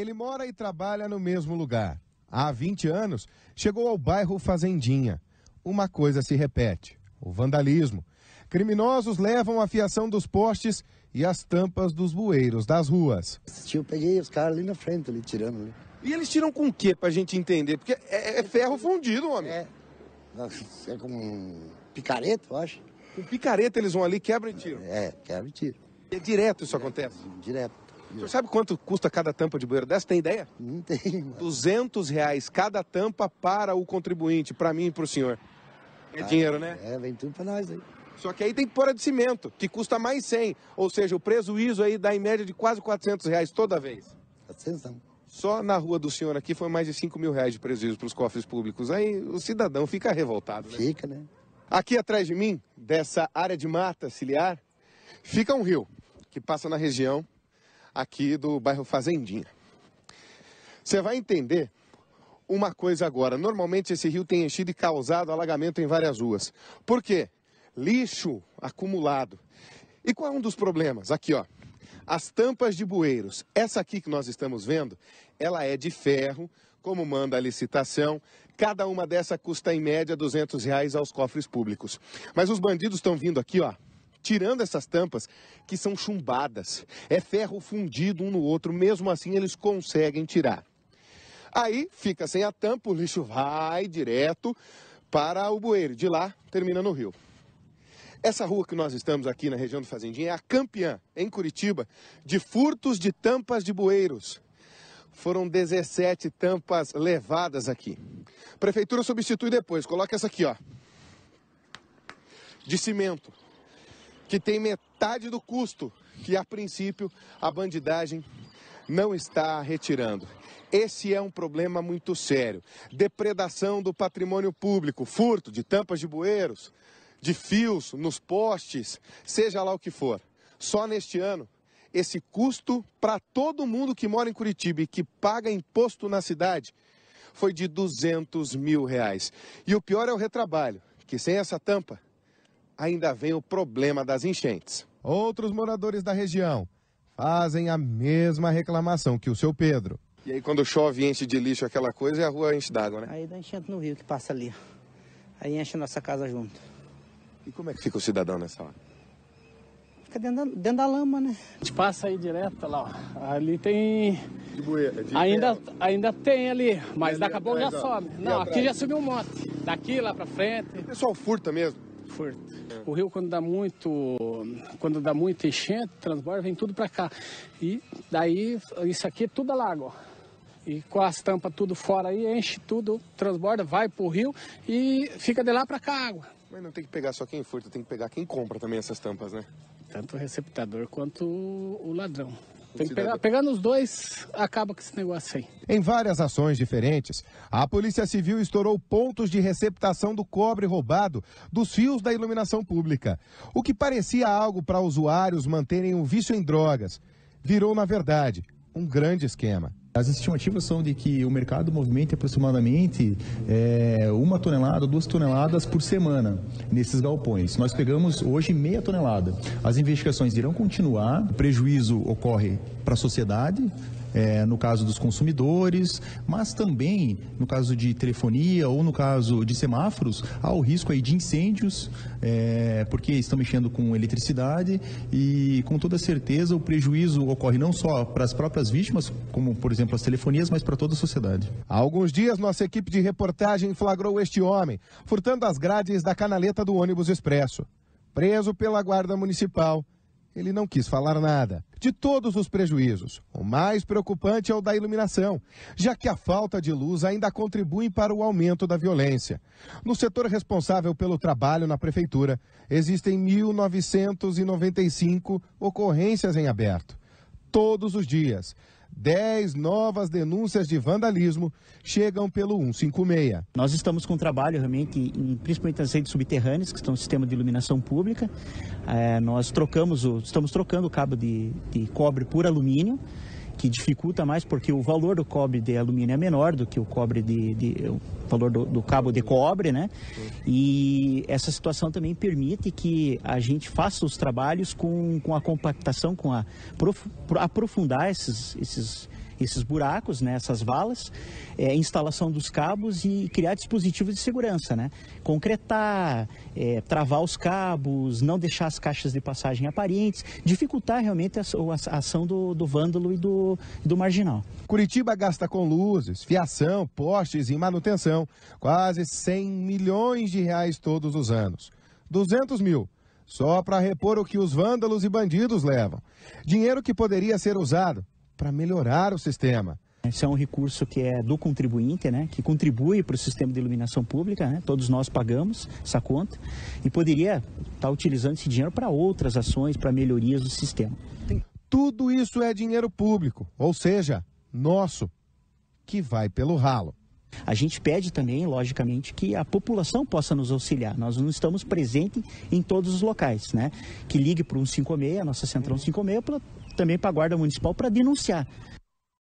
Ele mora e trabalha no mesmo lugar. Há 20 anos, chegou ao bairro Fazendinha. Uma coisa se repete, o vandalismo. Criminosos levam a fiação dos postes e as tampas dos bueiros das ruas. Eu peguei os caras ali na frente, ali tirando. Né? E eles tiram com o quê, pra gente entender? Porque é ferro fundido, homem. É com picareta, eu acho. Com picareta eles vão ali, quebra e tira. Quebra e tira. É direto isso acontece? Direto. O senhor sabe quanto custa cada tampa de bueiro dessa? Tem ideia? Não tem, mano. R$200 cada tampa para o contribuinte, para mim e para o senhor. É dinheiro, né? Vem tudo para nós aí. Só que aí tem que pôr a de cimento, que custa mais 100. Ou seja, o prejuízo aí dá em média de quase R$400 toda vez. Atenção. Só na rua do senhor aqui foi mais de R$5 mil de prejuízo para os cofres públicos. Aí o cidadão fica revoltado, né? Fica, né? Aqui atrás de mim, dessa área de mata ciliar, fica um rio que passa na região aqui do bairro Fazendinha. Você vai entender uma coisa agora. Normalmente esse rio tem enchido e causado alagamento em várias ruas. Por quê? Lixo acumulado. E qual é um dos problemas? Aqui, ó. As tampas de bueiros. Essa aqui que nós estamos vendo, ela é de ferro, como manda a licitação. Cada uma dessa custa em média R$200 aos cofres públicos. Mas os bandidos estão vindo aqui, ó. Tirando essas tampas, que são chumbadas, é ferro fundido um no outro, mesmo assim eles conseguem tirar. Aí fica sem a tampa, o lixo vai direto para o bueiro, de lá termina no rio. Essa rua que nós estamos aqui na região do Fazendinha é a campeã, em Curitiba, de furtos de tampas de bueiros. Foram 17 tampas levadas aqui. A prefeitura substitui depois, coloca essa aqui, ó, de cimento, que tem metade do custo, que a princípio a bandidagem não está retirando. Esse é um problema muito sério. Depredação do patrimônio público, furto de tampas de bueiros, de fios nos postes, seja lá o que for. Só neste ano, esse custo para todo mundo que mora em Curitiba e que paga imposto na cidade foi de R$200 mil. E o pior é o retrabalho, que sem essa tampa ainda vem o problema das enchentes. Outros moradores da região fazem a mesma reclamação que o seu Pedro. E aí quando chove enche de lixo aquela coisa e a rua enche d'água, né? Aí dá enchente no rio que passa ali. Aí enche a nossa casa junto. E como é que fica o cidadão nessa hora? Fica dentro da lama, né? A gente passa aí direto lá, ó. Ali tem... Ainda tem ali, mas daqui a pouco já sobe. Não, aqui já subiu um monte. Daqui lá pra frente. O pessoal furta mesmo. O rio quando dá muito enchente, transborda, vem tudo para cá. E daí isso aqui é tudo alaga. E com as tampas tudo fora aí, enche tudo, transborda, vai pro rio e fica de lá para cá a água. Mas não tem que pegar só quem furta, tem que pegar quem compra também essas tampas, né? Tanto o receptador quanto o ladrão. Tem que pegar nos dois, acaba com esse negócio aí. Em várias ações diferentes, a Polícia Civil estourou pontos de receptação do cobre roubado dos fios da iluminação pública. O que parecia algo para usuários manterem um vício em drogas, virou, na verdade, um grande esquema. As estimativas são de que o mercado movimenta aproximadamente 1 tonelada, 2 toneladas por semana nesses galpões. Nós pegamos hoje meia tonelada. As investigações irão continuar, o prejuízo ocorre para a sociedade, no caso dos consumidores, mas também no caso de telefonia ou no caso de semáforos, há o risco aí de incêndios, porque estão mexendo com eletricidade e com toda certeza o prejuízo ocorre não só para as próprias vítimas, como por exemplo as telefonias, mas para toda a sociedade. Há alguns dias nossa equipe de reportagem flagrou este homem, furtando as grades da canaleta do ônibus expresso. Preso pela guarda municipal, ele não quis falar nada. De todos os prejuízos, o mais preocupante é o da iluminação, já que a falta de luz ainda contribui para o aumento da violência. No setor responsável pelo trabalho na prefeitura, existem 1.995 ocorrências em aberto. Todos os dias, 10 novas denúncias de vandalismo chegam pelo 156. Nós estamos com um trabalho realmente, principalmente nas redes subterrâneas, que estão no sistema de iluminação pública. Nós estamos trocando o cabo de cobre por alumínio, que dificulta mais porque o valor do cobre de alumínio é menor do que o cobre o valor do cabo de cobre, né? E essa situação também permite que a gente faça os trabalhos com a compactação, com a aprofundar esses esses buracos, né, essas valas, instalação dos cabos e criar dispositivos de segurança, né? Concretar, travar os cabos, não deixar as caixas de passagem aparentes, dificultar realmente a ação do vândalo e do marginal. Curitiba gasta com luzes, fiação, postes e manutenção quase 100 milhões de reais todos os anos. 200 mil. Só para repor o que os vândalos e bandidos levam. Dinheiro que poderia ser usado para melhorar o sistema. Esse é um recurso que é do contribuinte, né, que contribui para o sistema de iluminação pública, né, todos nós pagamos essa conta, e poderia estar utilizando esse dinheiro para outras ações, para melhorias do sistema. Tudo isso é dinheiro público, ou seja, nosso, que vai pelo ralo. A gente pede também, logicamente, que a população possa nos auxiliar. Nós não estamos presentes em todos os locais, né? Que ligue para o 156, a nossa Central 156, também para a Guarda Municipal, para denunciar.